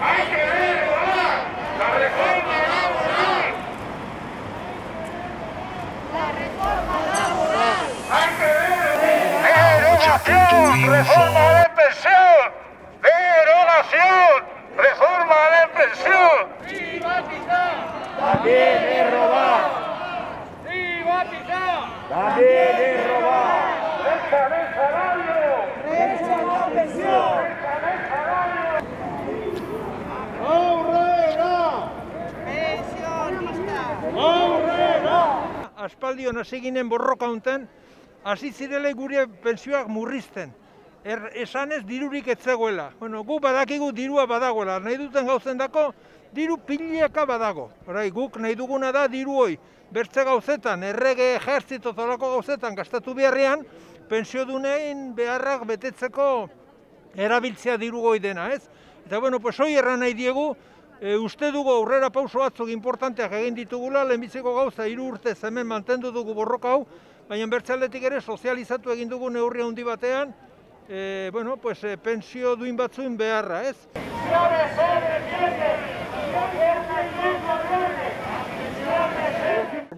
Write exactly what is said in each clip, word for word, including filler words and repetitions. Hay que derogar la reforma laboral. La reforma laboral. Hay que derogar. Derogación, reforma de pensión. Derogación, reforma de pensión. Privatizar. También es robar. Privatizar. También es robar. Deja de salario. Deja la pensión. Aspaldi hona seginen borroka hontan, hasi zirele gure pensioak murrizten. Er, esanez dirurik etzegoela. Bueno, gu badakigu dirua badagoela, nahi duten gauzen dako, diru pilaka badago. Horai, guk nahi duguna da diru hoi, bertze gauzetan, errege ejertzito zolako gauzetan gastatu beharrean, pensiodunein beharrak betetzeko erabiltzea diru hoi dena, ez? Eta bueno, pues hoi erran nahi diegu, E, uste dugu aurrera pauso batzuk importanteak egin ditugula, lehenbiziko gauza hiru urte hemen mantendu dugu borroka hau, baina bertzaletik ere sozializatu egin dugu neurri handi batean, e, bueno, pues, e, pensio duin batzuen beharra, ez?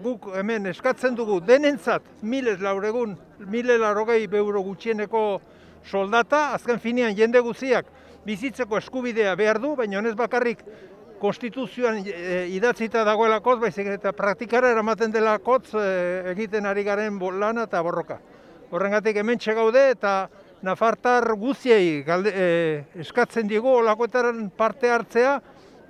Guk hemen eskatzen dugu denentzat milez lauregun, mile larogei euro gutxieneko soldata, azken finean jende guziak bizitzeko eskubidea behar du, baina honez bakarrik konstituzioan e, idatzita dagoelakoz, baizik eta praktikara eramaten delakotz e, egiten ari garen lana eta borroka. Horrengatik hementxe gaude eta nafartar guziei galde, e, eskatzen digu olakoetaren parte hartzea,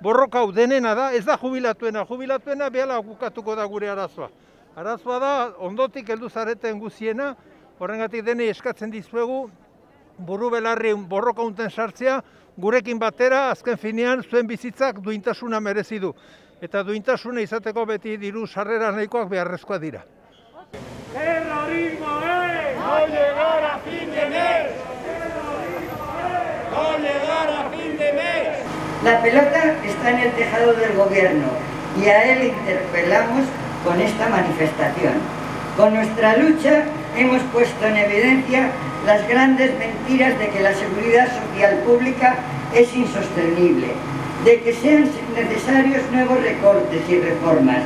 borroka hau denena da, ez da jubilatuena, jubilatuena behala bukatuko da gure arazoa. Arazoa da ondotik heldu zareten guziena, horrengatik denei eskatzen dizuegu buru belarri borroka hontan sartzea, gurekin batera azken finean zuen bizitzak duintasuna merezi du. Eta duintasuna izateko beti diru sarrera nahikoak beharrezkoa dira. Terrorismo es no llegar a fin de mes. Terrorismo es no llegar a fin de mes. La pelota está en el tejado del gobierno y a él interpelamos con esta manifestación. Con nuestra lucha hemos puesto en evidencia las grandes mentiras de que la seguridad social pública es insostenible, de que sean necesarios nuevos recortes y reformas,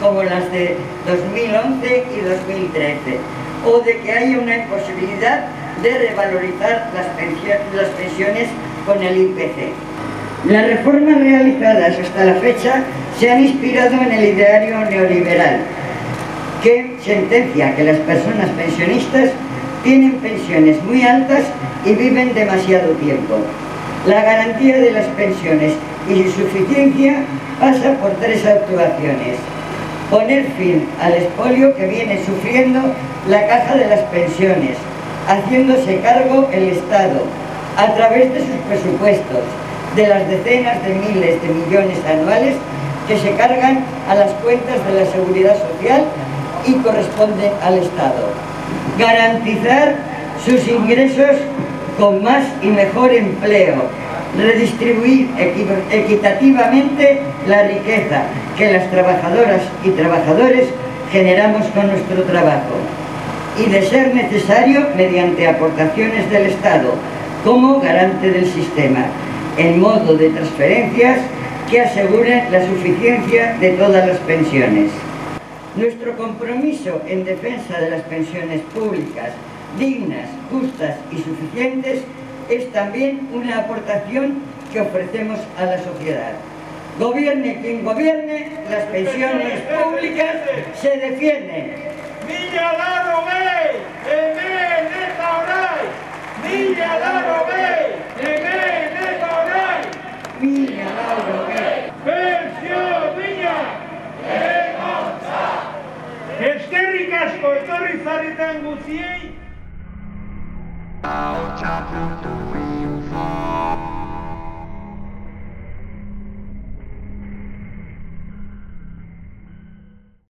como las de dos mil once y dos mil trece, o de que haya una imposibilidad de revalorizar las pensiones, las pensiones con el I P C. Las reformas realizadas hasta la fecha se han inspirado en el ideario neoliberal, que sentencia que las personas pensionistas tienen pensiones muy altas y viven demasiado tiempo. La garantía de las pensiones y su suficiencia pasa por tres actuaciones. Poner fin al expolio que viene sufriendo la caja de las pensiones, haciéndose cargo el Estado, a través de sus presupuestos, de las decenas de miles de millones anuales que se cargan a las cuentas de la Seguridad Social y corresponden al Estado. Garantizar sus ingresos con más y mejor empleo, redistribuir equitativamente la riqueza que las trabajadoras y trabajadores generamos con nuestro trabajo y, de ser necesario, mediante aportaciones del Estado como garante del sistema, en modo de transferencias que aseguren la suficiencia de todas las pensiones. Nuestro compromiso en defensa de las pensiones públicas, dignas, justas y suficientes, es también una aportación que ofrecemos a la sociedad. Gobierne quien gobierne, las pensiones públicas se defienden. Mila laurogei, hemen eta orain! Mila laurogei, hemen eta orain! Mila laurogei! Pentsio duina! Eskerrik asko etorri zareten guztiei.